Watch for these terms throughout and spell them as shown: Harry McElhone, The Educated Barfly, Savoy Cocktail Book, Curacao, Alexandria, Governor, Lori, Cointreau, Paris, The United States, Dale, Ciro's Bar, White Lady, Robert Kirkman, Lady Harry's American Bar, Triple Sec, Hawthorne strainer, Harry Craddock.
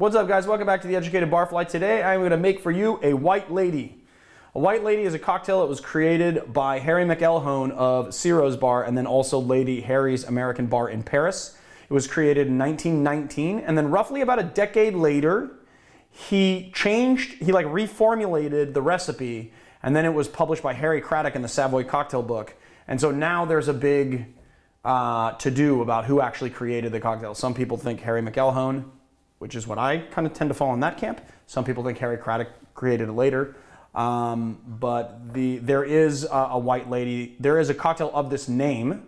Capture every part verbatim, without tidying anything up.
What's up, guys? Welcome back to the Educated Barfly. Today I'm going to make for you a White Lady. A White Lady is a cocktail that was created by Harry McElhone of Ciro's Bar and then also Lady Harry's American Bar in Paris. It was created in nineteen nineteen, and then roughly about a decade later he changed, he like reformulated the recipe, and then it was published by Harry Craddock in the Savoy Cocktail Book. And so now there's a big uh, to-do about who actually created the cocktail. Some people think Harry McElhone, which is what I kind of tend to fall in that camp. Some people think Harry Craddock created it later. Um, but the there is a, a White Lady. There is a cocktail of this name,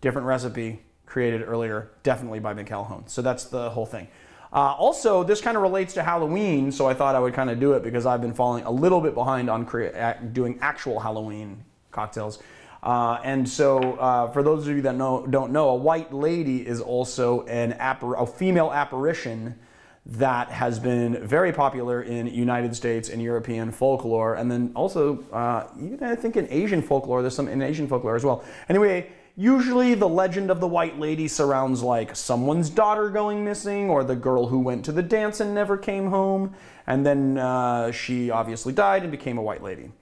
different recipe, created earlier, definitely by McElhone. So that's the whole thing. Uh, also, this kind of relates to Halloween, so I thought I would kind of do it because I've been falling a little bit behind on crea doing actual Halloween cocktails. Uh, and so, uh, for those of you that know, don't know, a White Lady is also an appar a female apparition that has been very popular in United States and European folklore, and then also, uh, even I think in Asian folklore, there's some in Asian folklore as well. Anyway, usually the legend of the White Lady surrounds like someone's daughter going missing, or the girl who went to the dance and never came home, and then uh, she obviously died and became a White Lady.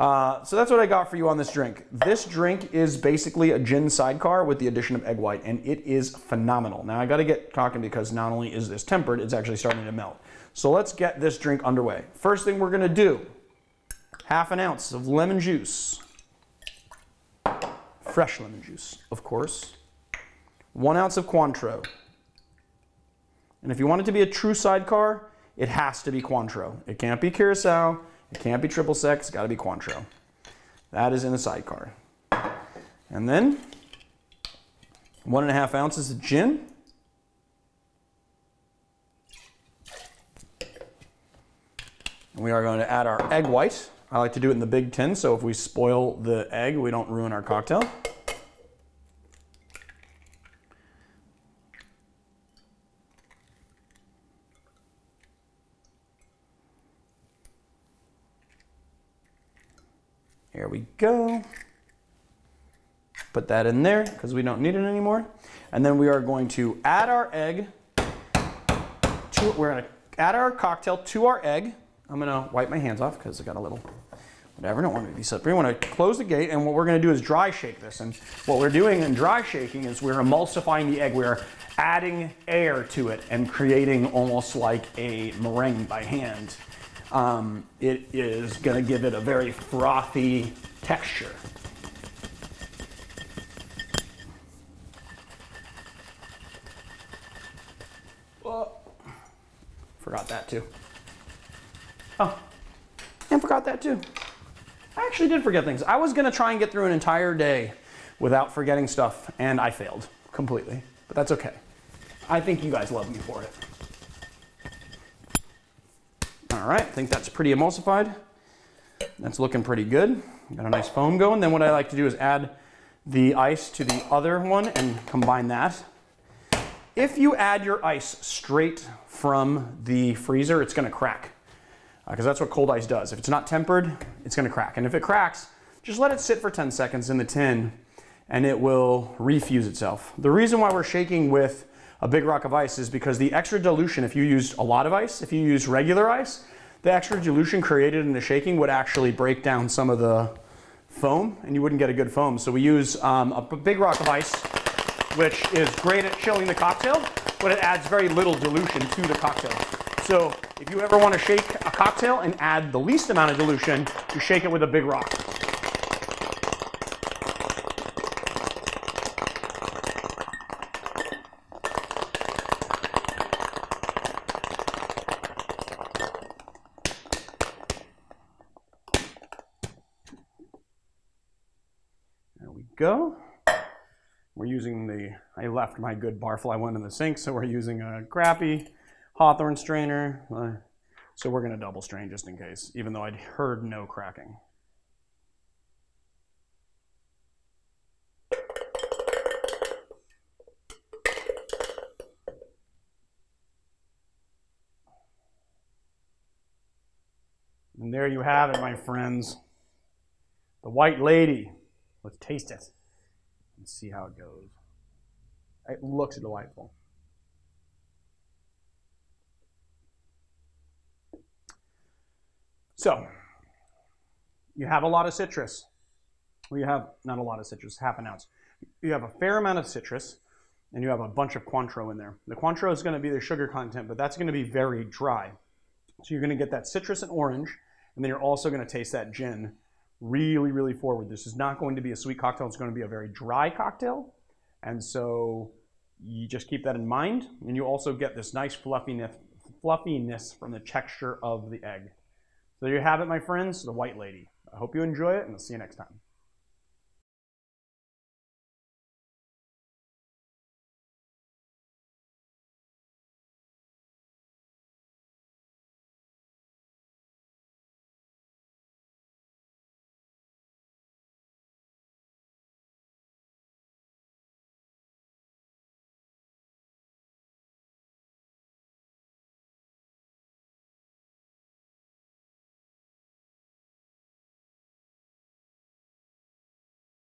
Uh, so that's what I got for you on this drink. This drink is basically a gin sidecar with the addition of egg white, and it is phenomenal. Now I gotta get talking because not only is this tempered, it's actually starting to melt. So let's get this drink underway. First thing we're gonna do, half an ounce of lemon juice. Fresh lemon juice, of course. One ounce of Cointreau. And if you want it to be a true sidecar, it has to be Cointreau. It can't be Curacao. It can't be triple sec, it's gotta be Cointreau. That is in a sidecar. And then, one and a half ounces of gin. And we are going to add our egg white. I like to do it in the big tin, so if we spoil the egg, we don't ruin our cocktail. Here we go. Put that in there because we don't need it anymore. And then we are going to add our egg to, we're going to add our cocktail to our egg. I'm going to wipe my hands off because I got a little whatever. Don't want me to be slippery. We want to close the gate, and what we're going to do is dry shake this. And what we're doing in dry shaking is we're emulsifying the egg. We're adding air to it and creating almost like a meringue by hand. Um, it is going to give it a very frothy texture. Whoa. Forgot that too. Oh, and forgot that too. I actually did forget things. I was going to try and get through an entire day without forgetting stuff, and I failed completely, but that's okay. I think you guys love me for it. All right, I think that's pretty emulsified. That's looking pretty good. Got a nice foam going. Then what I like to do is add the ice to the other one and combine that. If you add your ice straight from the freezer, it's gonna crack, because uh, that's what cold ice does. If it's not tempered, it's gonna crack. And if it cracks, just let it sit for ten seconds in the tin and it will refuse itself. The reason why we're shaking with a big rock of ice is because the extra dilution, if you used a lot of ice, if you used regular ice, the extra dilution created in the shaking would actually break down some of the foam, and you wouldn't get a good foam. So we use um, a big rock of ice, which is great at chilling the cocktail, but it adds very little dilution to the cocktail. So if you ever want to shake a cocktail and add the least amount of dilution, you shake it with a big rock. Go. We're using the, I left my good barfly one in the sink, so we're using a crappy Hawthorne strainer. Uh, so we're gonna double strain just in case, even though I'd heard no cracking. And there you have it, my friends. The White Lady. Let's taste it and see how it goes. It looks delightful. So you have a lot of citrus. Well, you have not a lot of citrus, half an ounce. You have a fair amount of citrus, and you have a bunch of Cointreau in there. The Cointreau is going to be the sugar content, but that's going to be very dry. So you're going to get that citrus and orange, and then you're also going to taste that gin really, really forward. This is not going to be a sweet cocktail. It's going to be a very dry cocktail, and so you just keep that in mind, and you also get this nice fluffiness, fluffiness from the texture of the egg. So there you have it, my friends, the White Lady. I hope you enjoy it, and I'll see you next time.